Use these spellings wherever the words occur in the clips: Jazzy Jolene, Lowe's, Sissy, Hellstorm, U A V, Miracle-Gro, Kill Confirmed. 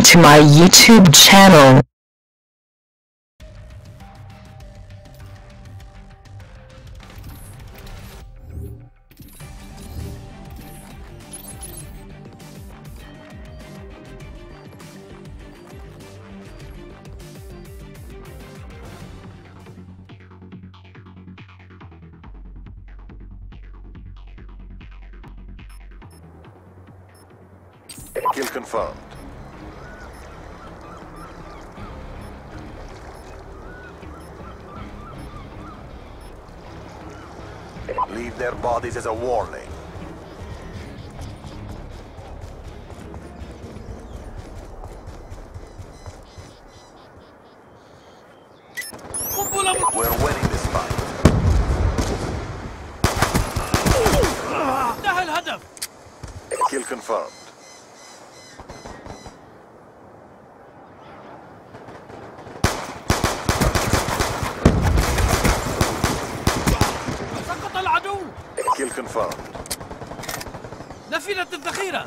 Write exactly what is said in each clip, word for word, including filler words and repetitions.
subscribing to my YouTube channel. Kill confirmed. Leave their bodies as a warning. We're winning this fight. Kill confirmed. Kill confirmed. نفذت الذخيرة.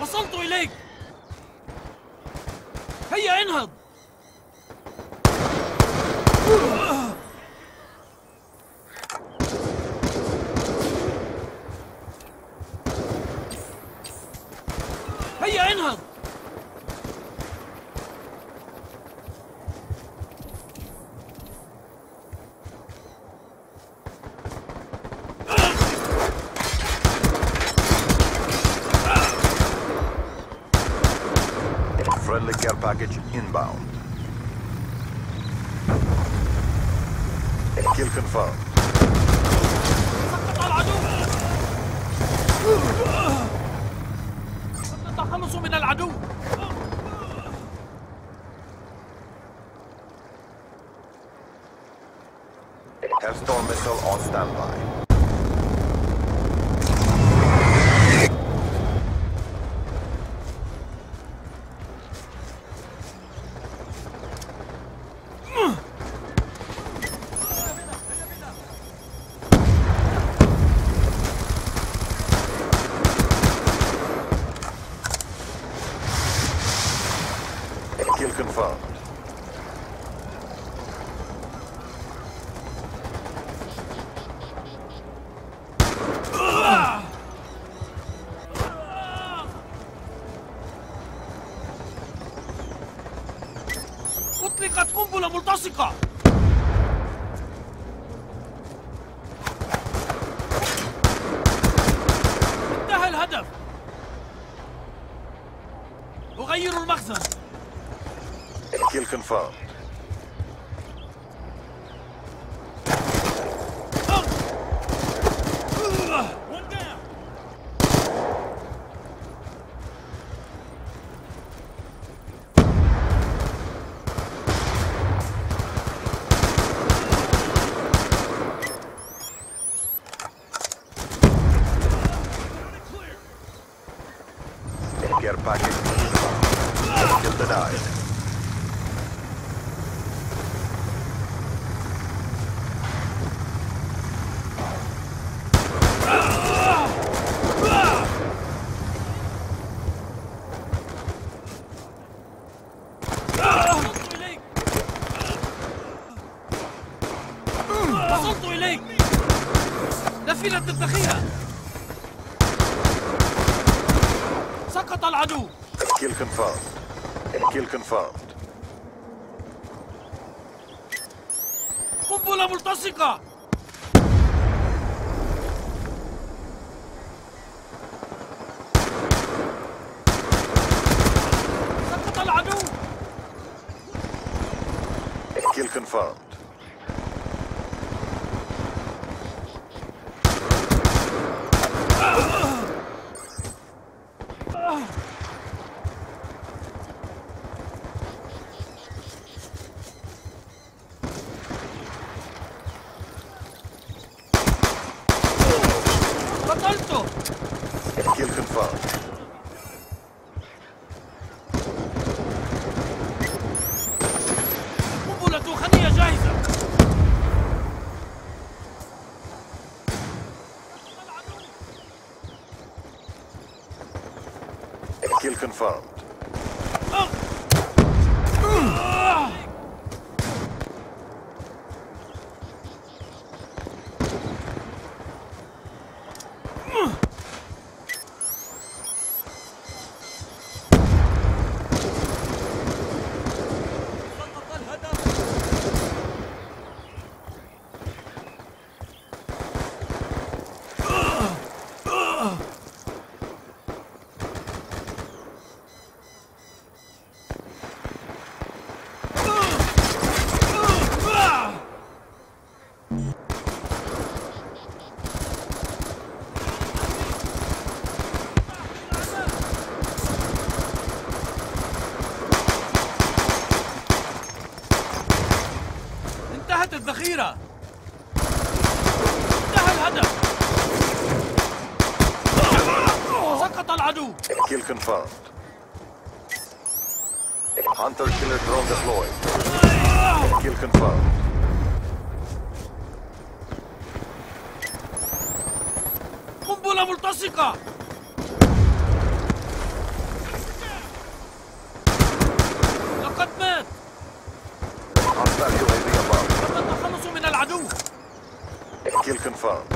وصلت إليك. هيا انهض. هيا انهض. Friendly care package inbound. Kill confirmed. نتخلص من العدو. Hellstorm missile on standby. Kill confirmed. أطلقت قنبلة ملتصقة. انتهى الهدف. أغير المخزن. Kill confirmed. One down. Care package. Kill denied. وصلت إليك. نفذت الذخيرة. سقط العدو. Kill confirmed. Kill confirmed. قنبلة ملتصقة. سقط العدو. Kill confirmed. Kill confirmed. قنبلة خنية جاهزة. Kill confirmed. انتهت الذخيرة. انتهى الهدف. سقط العدو. Kill confirmed. Hunter killer drone deployed. Kill confirmed. قنبلة ملتصقة. لقد مات. تم التخلص من العدو. Kill confirmed.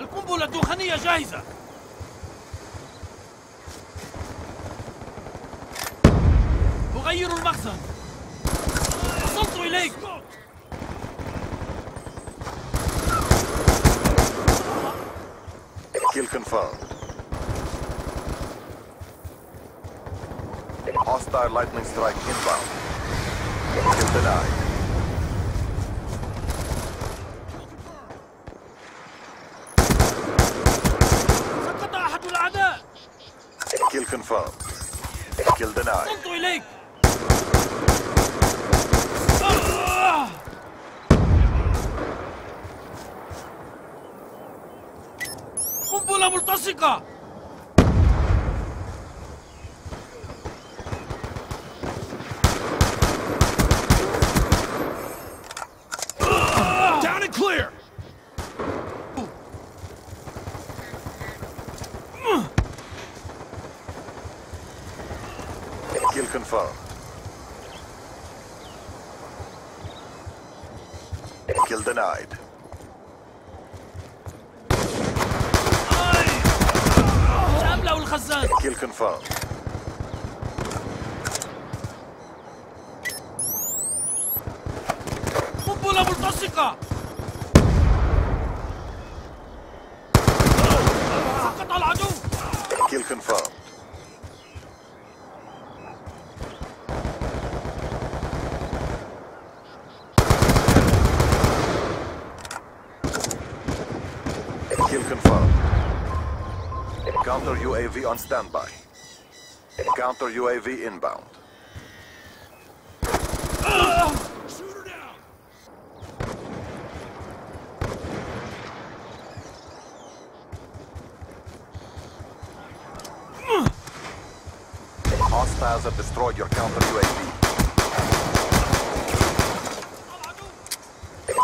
القنبلة الدخانية جاهزة. أغير المخزن. وصلت إليك. Kill confirmed. Hostile lightning strike inbound. Kill denied. سقط أحد الأعداء. Kill confirmed. Kill denied. وصلت إليك. قنبلة ملتصقة. Down and clear. Kill confirmed. Kill denied. الخزان. Kill confirmed. قنبلة ملتصقة. سقط العدو. Kill confirmed. Kill confirmed. Counter U A V on standby. Counter U A V inbound. Uh, shoot her down. Uh, Hostiles have destroyed your counter U A V.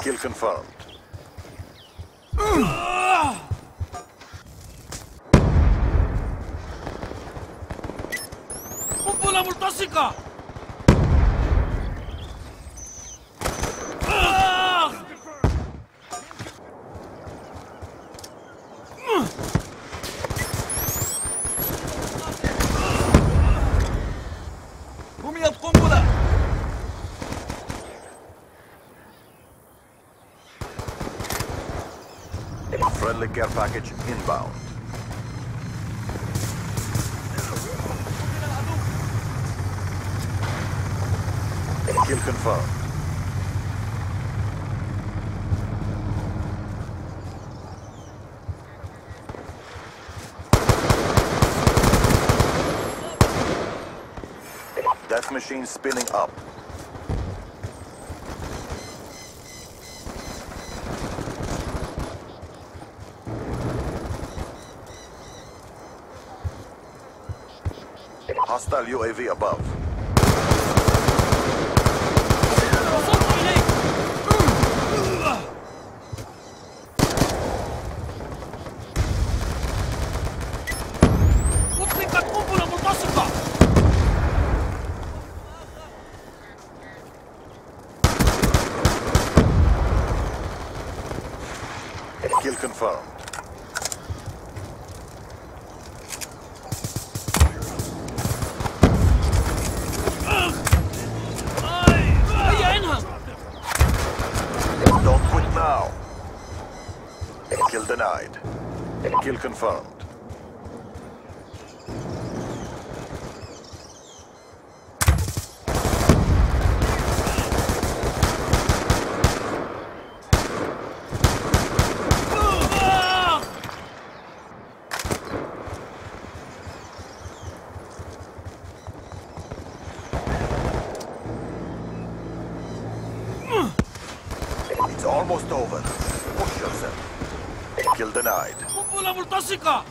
Kill confirmed. Uh, ملتصقة. آه. رميت قنبلة. Friendly care package inbound. Kill confirmed. Death machine spinning up. Hostile U A V above. confirmed. Don't quit now. Kill denied. Kill confirmed. Almost over. Push yourself. Kill denied. قنبلة ملتصقة.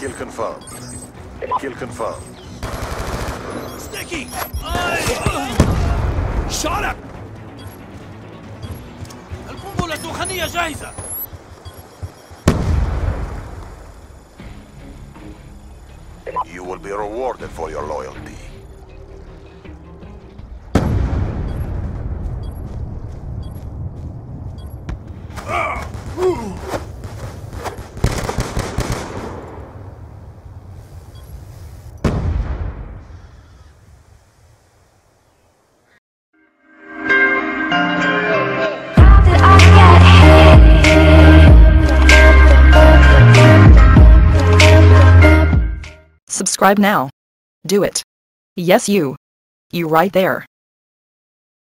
Kill confirmed. Kill confirmed. Sticky. Shut up. القنبلة الدخانية جاهزة. You will be rewarded for your loyalty. Subscribe now. Do it. Yes, you. You right there.